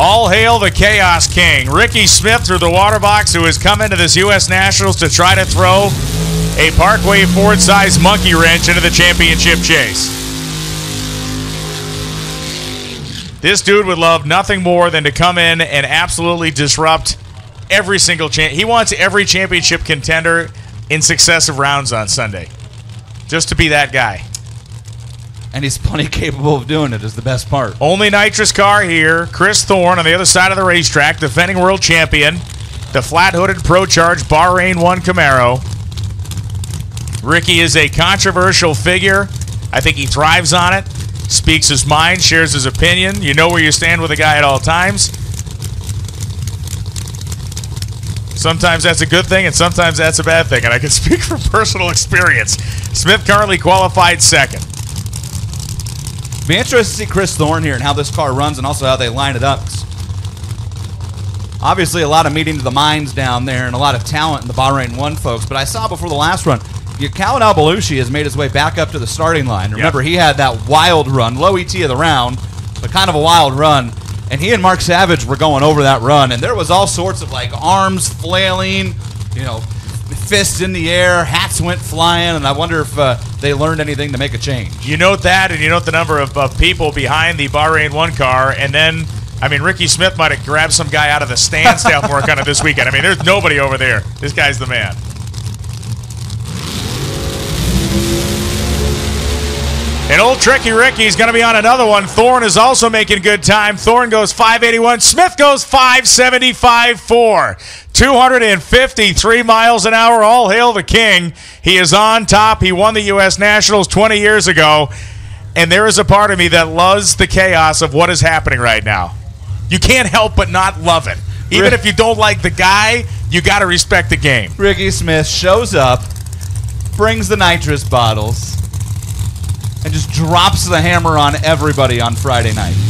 All hail the Chaos King, Rickie Smith through the water box, who has come into this U.S. Nationals to try to throw a Parkway Ford-sized monkey wrench into the championship chase. This dude would love nothing more than to come in and absolutely disrupt every single champ. He wants every championship contender in successive rounds on Sunday, just to be that guy. And he's plenty capable of doing it, is the best part. Only nitrous car here. Kris Thorne on the other side of the racetrack, defending world champion. The flat-hooded pro-charge Bahrain 1 Camaro. Rickie is a controversial figure. I think he thrives on it. Speaks his mind, shares his opinion. You know where you stand with a guy at all times. Sometimes that's a good thing, and sometimes that's a bad thing. And I can speak from personal experience. Smith currently qualified second. Be interested to see Kris Thorne here and how this car runs and also how they line it up. Obviously a lot of meeting to the minds down there and a lot of talent in the Bahrain 1 folks, but I saw before the last run, Calvin Albalushi has made his way back up to the starting line. Remember, He had that wild run, low ET of the round, but kind of a wild run, and he and Mark Savage were going over that run, and there was all sorts of like arms flailing, you know, fists in the air, hats went flying, and I wonder if they learned anything to make a change. You note that, and you note the number of people behind the Bahrain 1 car, and then, I mean, Rickie Smith might have grabbed some guy out of the stands to help work on it this weekend. I mean, there's nobody over there. This guy's the man. And old Tricky Rickie's going to be on another one. Thorne is also making good time. Thorne goes 581. Smith goes 575.4. 253 miles an hour. All hail the king. He is on top. He won the U.S. Nationals 20 years ago. And there is a part of me that loves the chaos of what is happening right now. You can't help but not love it. Even if you don't like the guy, you got to respect the game. Rickie Smith shows up, brings the nitrous bottles, and just drops the hammer on everybody on Friday night.